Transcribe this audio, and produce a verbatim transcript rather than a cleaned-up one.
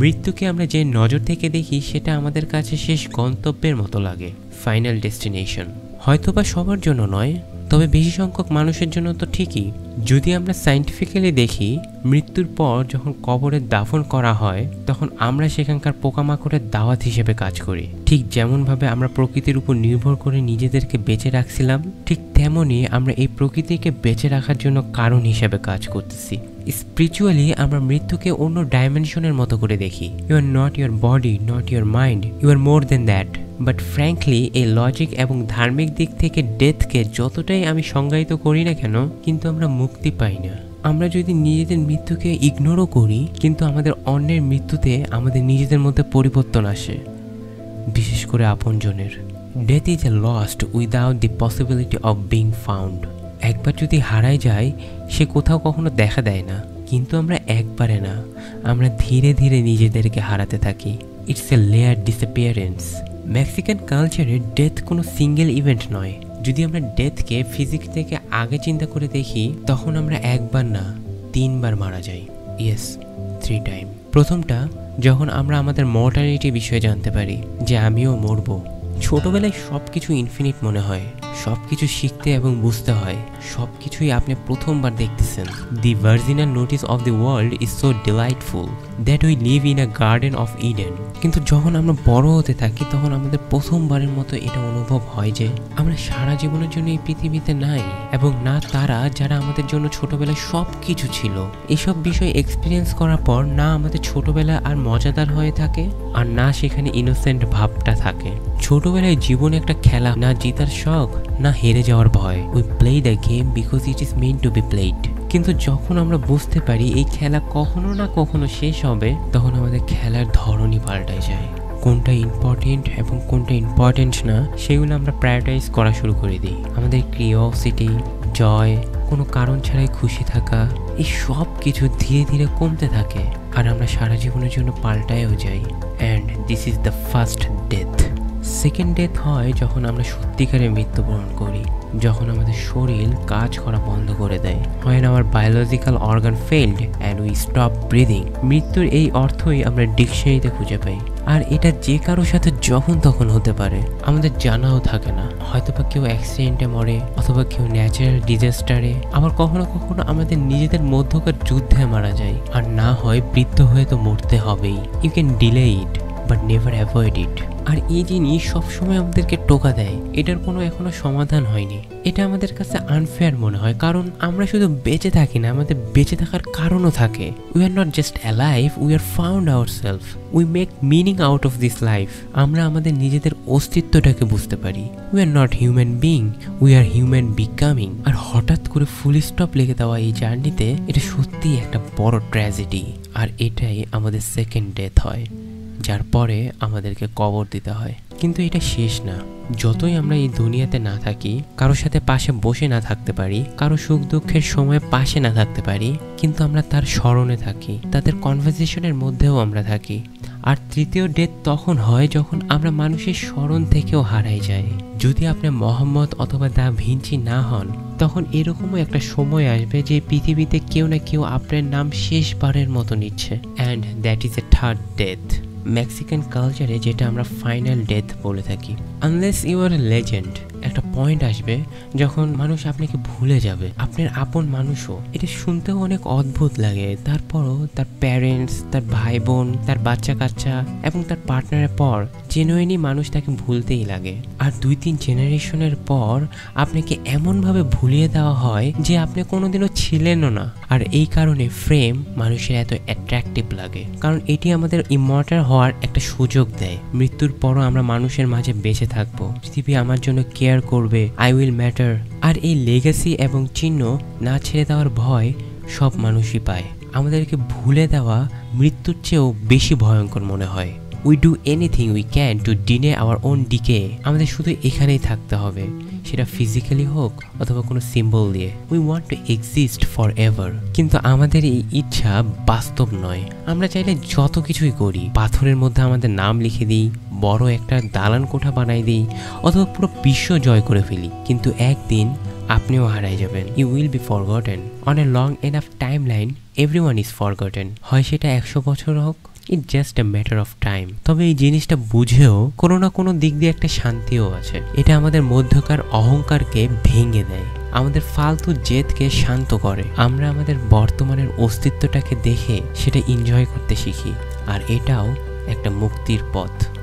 মৃত্যুকে আমরা যে নজর থেকে দেখি সেটা আমাদের কাছে শেষ গন্তব্যের মতো লাগে, ফাইনাল ডেস্টিনেশন। হয়তোবা সবার জন্য নয়, তবে বেশি সংখ্যক মানুষের জন্য তো ঠিকই। যদি আমরা সায়েন্টিফিক্যালি দেখি, মৃত্যুর পর যখন কবরে দাফন করা হয় তখন আমরা সেখানকার পোকামাকড়ের দাওয়াত হিসেবে কাজ করি। ঠিক যেমনভাবে আমরা প্রকৃতির উপর নির্ভর করে নিজেদেরকে বেঁচে রাখছিলাম, ঠিক তেমনই আমরা এই প্রকৃতিকে বেঁচে রাখার জন্য কারণ হিসেবে কাজ করতেছি। স্পিরিচুয়ালি আমরা মৃত্যুকে অন্য ডাইমেনশনের মতো করে দেখি। You are not your body, not your mind, you are more than that. But frankly এই লজিক এবং ধার্মিক দিক থেকে ডেথকে যতটাই আমি সংজ্ঞায়িত করি না কেন, কিন্তু আমরা মুক্তি পাই না। আমরা যদি নিজেদের মৃত্যুকে ইগনোরও করি, কিন্তু আমাদের অন্যের মৃত্যুতে আমাদের নিজেদের মধ্যে পরিবর্তন আসে, বিশেষ করে আপনজনের। Death is a lost without the possibility of being found. একবার যদি হারায় যায় সে কোথাও কখনো দেখা দেয় না, কিন্তু আমরা একবারে না, আমরা ধীরে ধীরে নিজেদেরকে হারাতে থাকি। It's a layer disappearance. Mexican কালচারে ডেথ কোনো সিঙ্গেল ইভেন্ট নয়। যদি আমরা ডেথকে ফিজিক থেকে আগে চিন্তা করে দেখি, তখন আমরা একবার না, তিনবার মারা যাই। Yes, three time. প্রথমটা যখন আমরা আমাদের মর্টালিটি বিষয়ে জানতে পারি যে আমিও মরবো। ছোটোবেলায় সব কিছু ইনফিনিট মনে হয়, সব কিছু শিখতে এবং বুঝতে হয়, সব কিছুই আপনি প্রথমবার দেখতেছেন। The virginal notice of the world is so delightful that we live in a garden of Eden. কিন্তু যখন আমরা বড় হতে থাকি তখন আমাদের প্রথমবারের মতো এটা অনুভব হয় যে আমরা সারা জীবনের জন্য এই পৃথিবীতে নাই, এবং না তারা যারা আমাদের জন্য ছোটোবেলায় সব কিছু ছিল। এসব বিষয় এক্সপিরিয়েন্স করার পর না আমাদের ছোটোবেলা আর মজাদার হয়ে থাকে, আর না সেখানে ইনোসেন্ট ভাবটা থাকে। ছোটোবেলায় জীবন একটা খেলা, না জেতার শখ, না হেরে যাওয়ার ভয়। We play the game because it is meant to be played. কিন্তু যখন আমরা বুঝতে পারি এই খেলা কখনো না কখনো শেষ হবে, তখন আমাদের খেলার ধরনই পাল্টায় যায়। কোনটা ইম্পর্টেন্ট এবং কোনটা ইম্পর্টেন্ট না সেগুলো আমরা প্রায়োরিটাইজ করা শুরু করে দিই। আমাদের কিউরিওসিটি, জয়, কোনো কারণ ছাড়াই খুশি থাকা, এই সব কিছু ধীরে ধীরে কমতে থাকে, আর আমরা সারা জীবনের জন্য পাল্টায়ও যাই। And this is the first death. Second death হয় যখন আমরা সত্যিকারে মৃত্যুবরণ করি, যখন আমাদের শরীর কাজ করা বন্ধ করে দেয়। When our biological organ failed and we stop breathing। মৃত্যুর এই অর্থই আমরা ডিকশনারিতে খুঁজে পাই, আর এটা যে কারোর সাথে যখন তখন হতে পারে, আমাদের জানাও থাকে না। হয়তোবা কেউ অ্যাক্সিডেন্টে মরে, অথবা কেউ ন্যাচারাল ডিজাস্টারে, আবার কখনো কখনো আমাদের নিজেদের মধ্যকার যুদ্ধে মারা যায়। আর না হয় বৃদ্ধ হয়ে তো মরতে হবেই। You can delay it but never avoid it. আর এই জিনিস সবসময় আমাদেরকে টোকা দেয়, এটার কোনো এখনো সমাধান হয়নি। এটা আমাদের কাছে আনফেয়ার মনে হয়, কারণ আমরা শুধু বেঁচে থাকি না, আমাদের বেঁচে থাকার কারণও থাকে। We are not just alive, we are found our self, we make meaning out of this life. আমরা আমাদের নিজেদের অস্তিত্বটাকে বুঝতে পারি। We are not human being, we are human becoming. আর হঠাৎ করে ফুল স্টপ লেগে দেওয়া এই জার্নিতে এটা সত্যিই একটা বড় ট্র্যাজেডি, আর এটাই আমাদের সেকেন্ড ডেথ হয়, যার পরে আমাদেরকে কবর দিতে হয়। কিন্তু এটা শেষ না। যতই আমরা এই দুনিয়াতে না থাকি, কারোর সাথে পাশে বসে না থাকতে পারি, কারো সুখ দুঃখের সময় পাশে না থাকতে পারি, কিন্তু আমরা তার স্মরণে থাকি, তাদের কনভারসেশনের মধ্যেও আমরা থাকি। আর তৃতীয় ডেথ তখন হয় যখন আমরা মানুষের স্মরণ থেকেও হারাই যাই। যদি আপনি মোহাম্মদ অথবা দা ভিঞ্চি না হন, তখন এরকমও একটা সময় আসবে যে পৃথিবীতে কেউ না কেউ আপনার নাম শেষবারের মতো নিচ্ছে। And that is a third death. Mexican কালচারে যেটা আমরা ফাইনাল ডেথ বলে থাকি। Unless you are a legend, একটা পয়েন্ট আসবে যখন মানুষ আপনাকে ভুলে যাবে, আপনার আপন মানুষও। এটা শুনতেও অনেক অদ্ভুত লাগে, তারপরও তার প্যারেন্টস, তার ভাই বোন, তার বাচ্চা কাচ্চা এবং তার পার্টনারের পর জেনুইনই মানুষ তাকে ভুলতেই লাগে। আর দুই তিন জেনারেশনের পর আপনাকে এমনভাবে ভুলিয়ে দেওয়া হয় যে আপনি কোনোদিনও ছিলেনও না। আর এই কারণে ফ্রেম মানুষের এত অ্যাট্রাকটিভ লাগে, কারণ এটি আমাদের ইমর্টাল হওয়ার একটা সুযোগ দেয়। মৃত্যুর পরও আমরা মানুষের মাঝে বেঁচে থাকবো, পৃথিবী আমার জন্য কেয়ার করবে, আই উইল ম্যাটার। আর এই লেগাসি এবং চিহ্ন না ছেড়ে দেওয়ার ভয় সব মানুষই পায়। আমাদেরকে ভুলে দেওয়া মৃত্যুর চেয়েও বেশি ভয়ঙ্কর মনে হয়। We do anything we can to deny our own decay. আমাদের শুধু এখানেই থাকতে হবে, সেটা ফিজিক্যালি হোক অথবা কোনো সিম্বল দিয়ে। We want to exist forever. কিন্তু আমাদের এই ইচ্ছা বাস্তব নয়। আমরা চাইলে যত কিছুই করি, পাথরের মধ্যে আমাদের নাম লিখে দিই, বড় একটা দালান কোঠা বানাই দিই, অথবা পুরো বিশ্ব জয় করে ফেলি, কিন্তু একদিন আপনিও হারাই যাবেন। You will be forgotten. On a long enough timeline everyone is forgotten. হয় সেটা একশো বছর হোক, it just a matter of time. तब ये जिनिसटा बुझेओ कोनो ना कोनो दिक दिए एक शांतिओ आछे। एटा आमादेर मध्यकार अहंकार के भेंगे देय, आमादेर फालतू जेद के शांत करे। आमरा आमादेर बर्तमानेर अस्तित्वटाके देखे सेटा एनजय करते शिखी, और एटाओ एक मुक्तिर पथ।